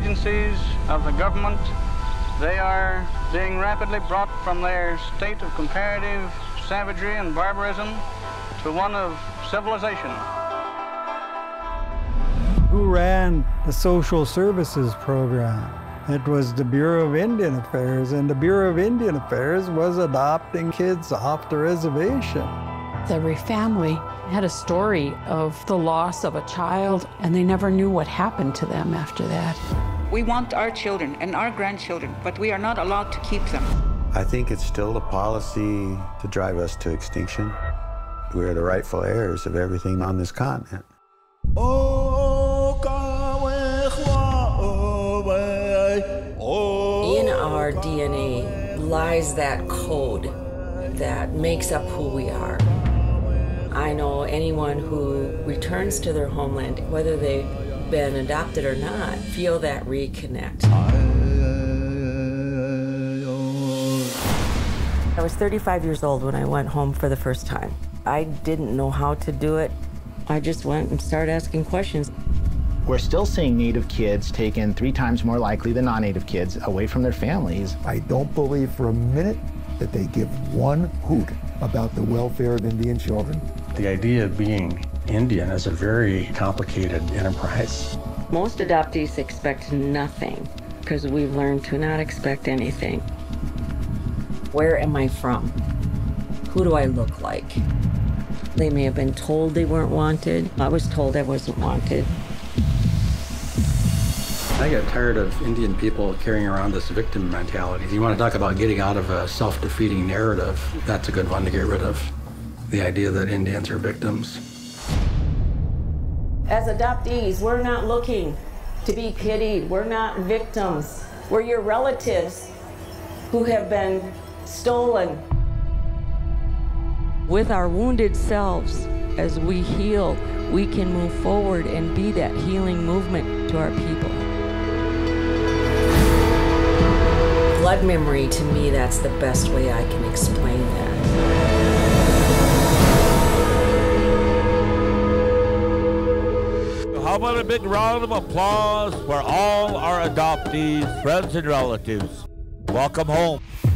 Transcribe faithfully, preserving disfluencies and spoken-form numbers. agencies of the government, they are being rapidly brought from their state of comparative savagery and barbarism to one of civilization. Who ran the social services program? It was the Bureau of Indian Affairs, and the Bureau of Indian Affairs was adopting kids off the reservation. Every family had a story of the loss of a child, and they never knew what happened to them after that. We want our children and our grandchildren, but we are not allowed to keep them. I think it's still the policy to drive us to extinction. We're the rightful heirs of everything on this continent. In our D N A lies that code that makes up who we are. I know anyone who returns to their homeland, whether they've been adopted or not, feel that reconnect. I was thirty-five years old when I went home for the first time. I didn't know how to do it. I just went and started asking questions. We're still seeing Native kids taken three times more likely than non-Native kids away from their families. I don't believe for a minute that they give one hoot about the welfare of Indian children. The idea of being Indian is a very complicated enterprise. Most adoptees expect nothing because we've learned to not expect anything. Where am I from? Who do I look like? They may have been told they weren't wanted. I was told I wasn't wanted. I got tired of Indian people carrying around this victim mentality. You want to talk about getting out of a self-defeating narrative, that's a good one to get rid of. The idea that Indians are victims. As adoptees, we're not looking to be pitied. We're not victims. We're your relatives who have been stolen. With our wounded selves, as we heal, we can move forward and be that healing movement to our people. Blood memory, to me, that's the best way I can explain that. How about a big round of applause for all our adoptees, friends and relatives? Welcome home.